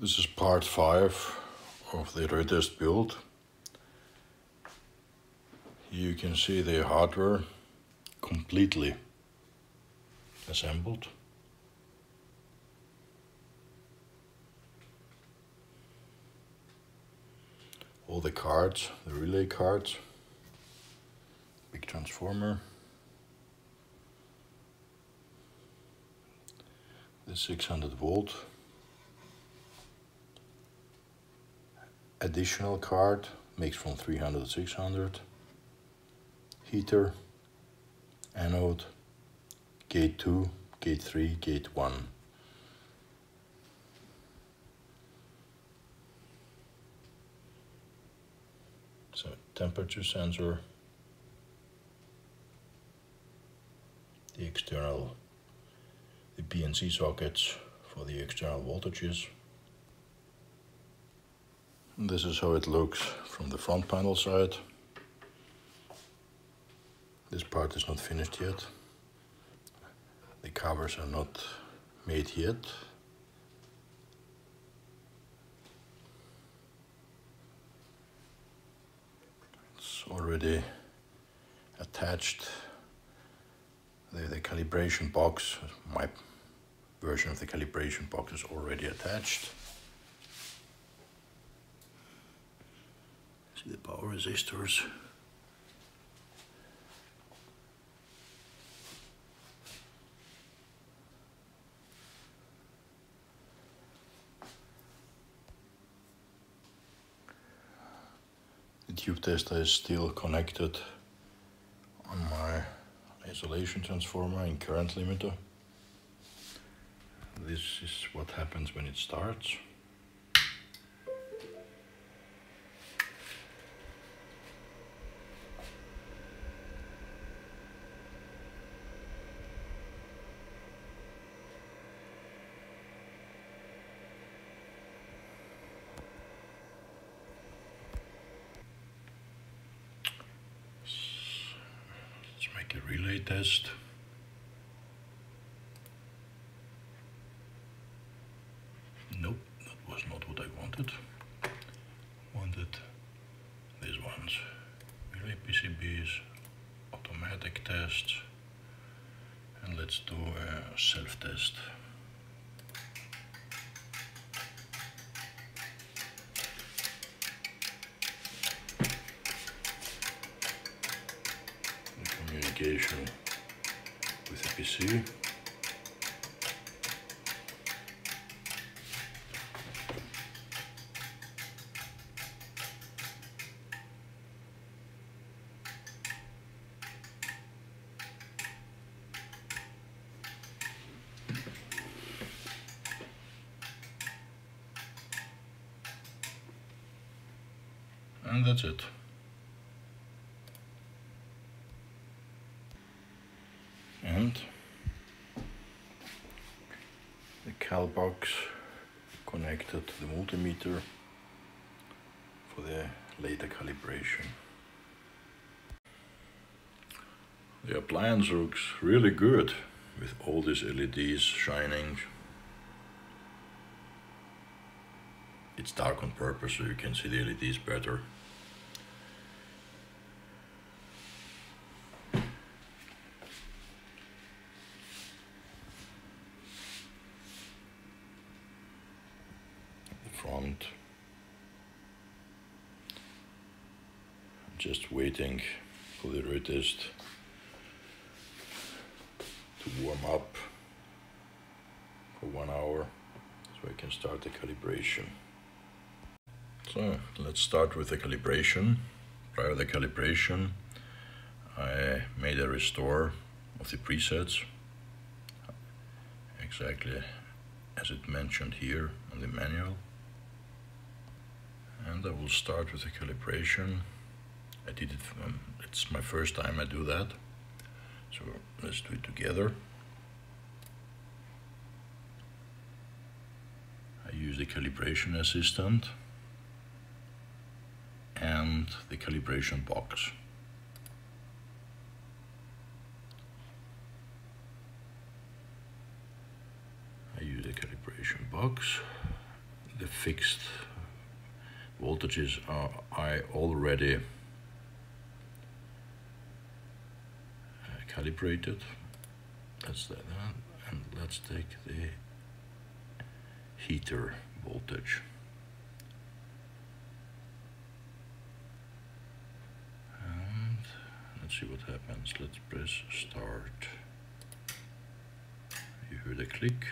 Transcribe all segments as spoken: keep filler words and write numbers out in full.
This is part five of the RoeTest build. You can see the hardware completely assembled. All the cards, the relay cards, big transformer, the six hundred volt, additional card, makes from three hundred to six hundred, heater, anode, gate two, gate three, gate one. So temperature sensor, the external, the B N C sockets for the external voltages. And this is how it looks from the front panel side. This part is not finished yet. The covers are not made yet. It's already attached. The, the calibration box, my version of the calibration box, is already attached. See the power resistors. The tube tester is still connected on my isolation transformer and current limiter. This is what happens when it starts. A relay test. Nope, that was not what I wanted. Wanted these ones. Relay P C Bs, automatic tests, and let's do a self-test. Communication with the P C. And that's it. And the cal box connected to the multimeter for the later calibration. The appliance looks really good with all these L E Ds shining. It's dark on purpose so you can see the L E Ds better. Front. I'm just waiting for the RoeTest to warm up for one hour so I can start the calibration. So let's start with the calibration. Prior to the calibration, I made a restore of the presets exactly as it mentioned here on the manual. And I will start with the calibration. I did it, um, it's my first time I do that. So let's do it together. I use the calibration assistant and the calibration box. I use the calibration box. the fixed voltages are I already calibrated. That's that one. And let's take the heater voltage. And let's see what happens. Let's press start. You hear the click.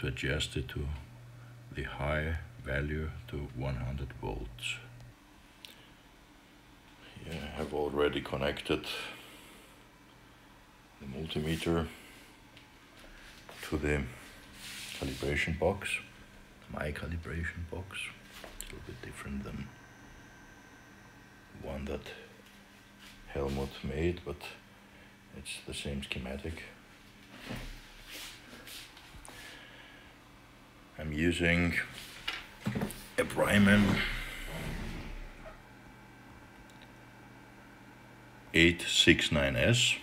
To adjust it to the high value to one hundred volts. Here I have already connected the multimeter to the calibration box, my calibration box. It's a little bit different than the one that Helmut made, but it's the same schematic. I'm using a Bryman eight six nine S.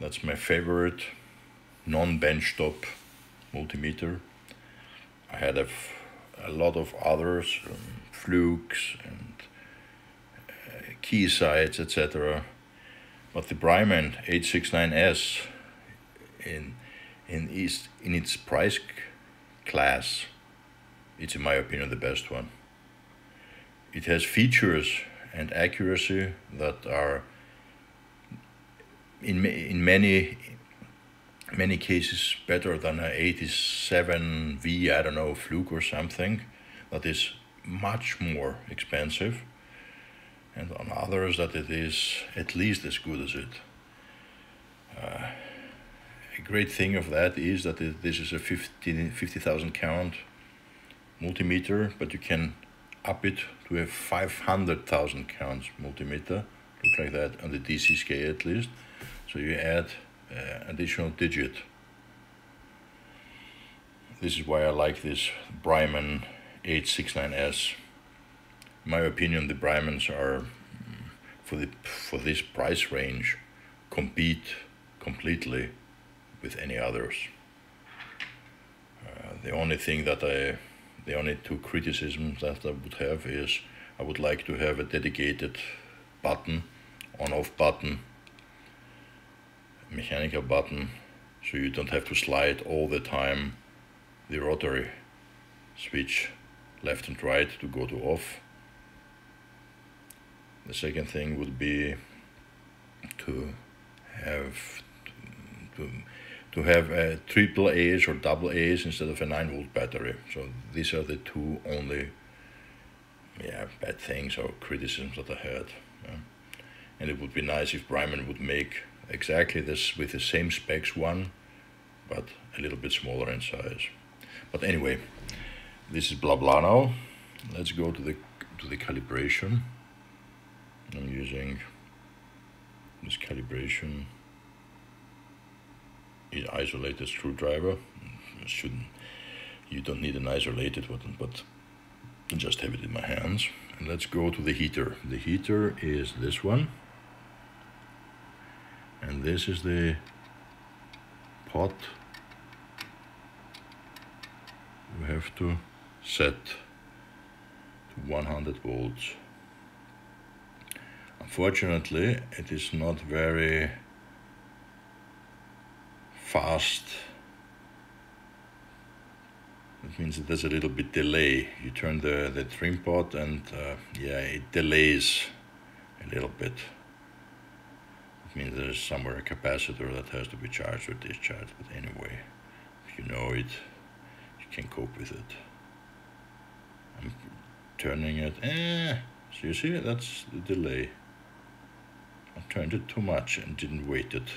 That's my favorite non-benchtop multimeter. I had a, f a lot of others, um, Flukes and uh, key sites, et cetera. But the Bryman eight six nine S in in East in its price class, it's in my opinion the best one. It has features and accuracy that are in in many many cases better than an eighty-seven V, I don't know, Fluke or something that is much more expensive, and on others that it is at least as good as it. Uh, A great thing of that is that this is a fifty thousand count multimeter, but you can up it to a five hundred thousand count multimeter, look like that on the D C scale at least. So you add uh, additional digit. This is why I like this Bryman eight six nine S. In my opinion, the Brymans are for the for this price range compete completely with any others. Uh, the only thing that I, the only two criticisms that I would have is I would like to have a dedicated button, on-off button, mechanical button, so you don't have to slide all the time the rotary switch left and right to go to off. The second thing would be to have to, to have a triple A's or double A's instead of a nine volt battery. So these are the two only yeah, bad things or criticisms that I had. Yeah. And it would be nice if Bryman would make exactly this with the same specs one, but a little bit smaller in size. But anyway, this is blah blah now. Let's go to the, to the calibration. I'm using this calibration isolated screwdriver. Shouldn't, you don't need an isolated one, but just have it in my hands. And let's go to the heater. The heater is this one, and this is the pot we have to set to one hundred volts. Unfortunately, it is not very fast. That means that there's a little bit delay. You turn the, the trim pot and uh, yeah, it delays a little bit. It means there's somewhere a capacitor that has to be charged or discharged, but anyway, if you know it, you can cope with it. I'm turning it, eh, so you see, that's the delay. I turned it too much and didn't wait it.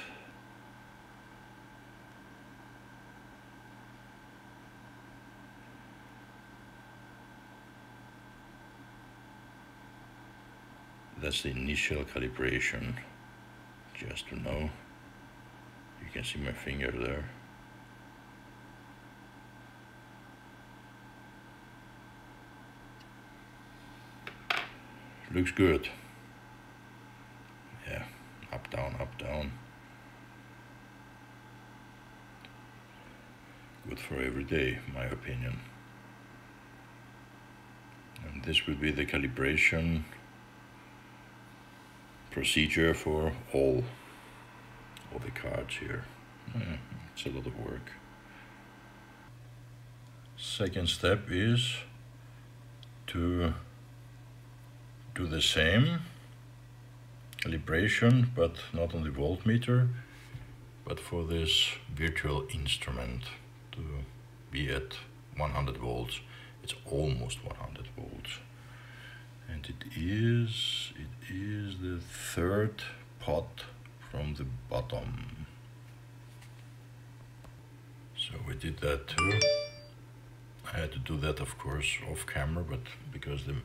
That's the initial calibration, just to know. You can see my finger there. Looks good. Yeah, up, down, up, down. Good for every day, my opinion. And this would be the calibration procedure for all of the cards here. Yeah, it's a lot of work. Second step is to do the same calibration, but not on the voltmeter, but for this virtual instrument to be at one hundred volts. It's almost one hundred volts. And it is, it is the third pot from the bottom. So we did that too. I had to do that, of course, off camera, but because the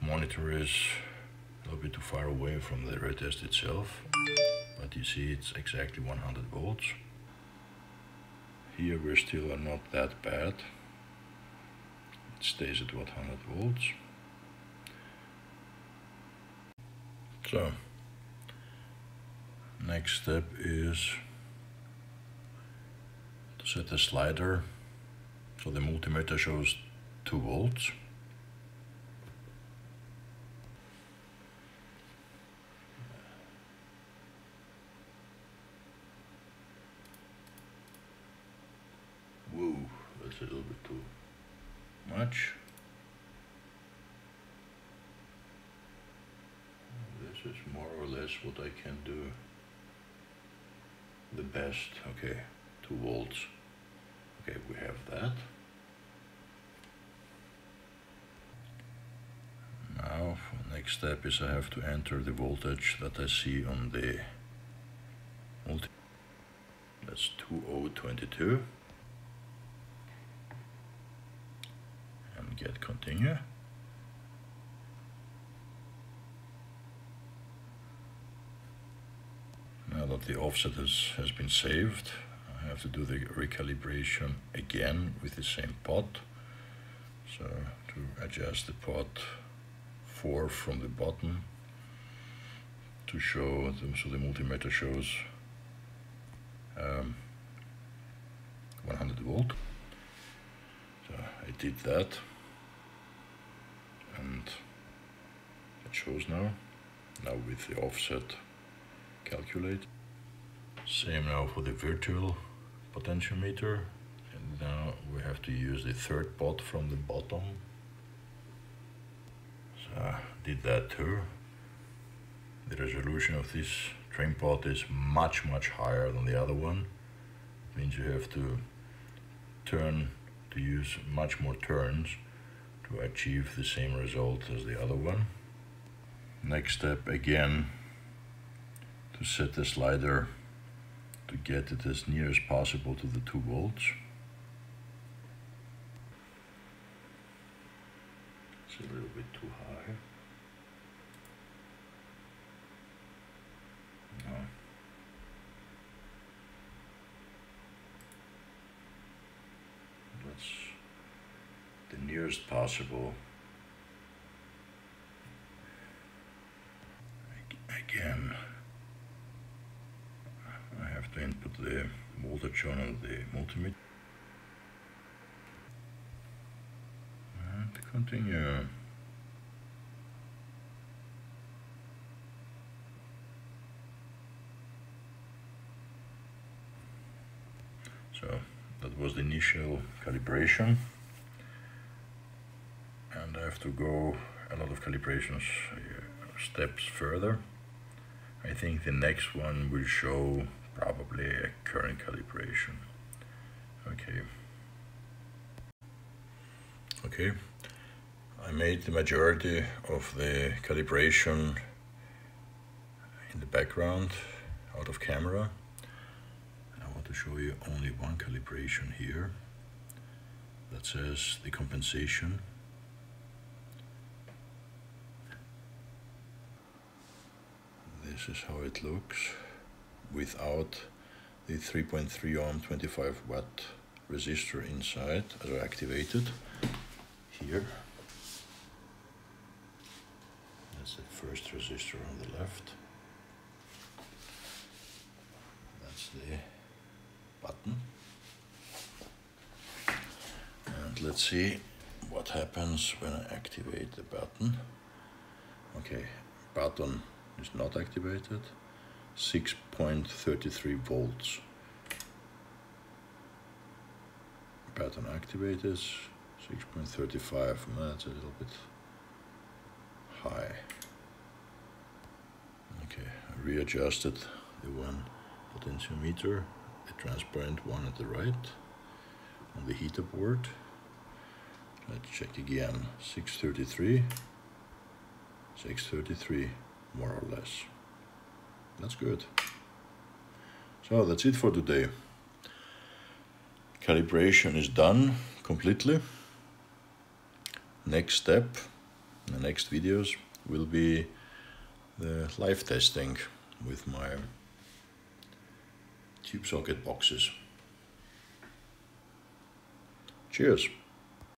monitor is a little bit too far away from the RoeTest itself. But you see, it's exactly one hundred volts. Here we're still not that bad. It stays at one hundred volts. So, next step is to set the slider so the multimeter shows two volts. Whoa, that's a little bit too much. This is more or less what I can do the best. Okay, two volts. Okay, we have that. Now, next step is I have to enter the voltage that I see on the multi. That's two oh two two. And get continue. Now that the offset has, has been saved, I have to do the recalibration again with the same pot. So to adjust the pot four from the bottom to show them, so the multimeter shows um, one hundred volt. So I did that and it shows now. Now with the offset calculate. Same now for the virtual potentiometer, and now we have to use the third pot from the bottom. So I did that too. The resolution of this trim pot is much much higher than the other one. It means you have to turn, to use much more turns to achieve the same result as the other one. Next step again to set the slider to get it as near as possible to the two volts. It's a little bit too high. No. That's the nearest possible. Again, to input the voltage on the multimeter and continue. So that was the initial calibration, and I have to go a lot of calibrations steps further. I think the next one will show probably a current calibration. Okay. Okay. I made the majority of the calibration in the background, out of camera. I want to show you only one calibration here that says the compensation. This is how it looks without the three point three ohm twenty-five watt resistor inside, as I activated here. That's the first resistor on the left. That's the button. And let's see what happens when I activate the button. Okay, button is not activated. six point three three volts. Button activated. six point three five. That's a little bit high. Okay, I readjusted the one potentiometer, the transparent one at the right, on the heater board. Let's check again. six thirty-three, six thirty-three, more or less. That's good. So that's it for today. Calibration is done completely. Next step, in the next videos, will be the live testing with my tube socket boxes. Cheers!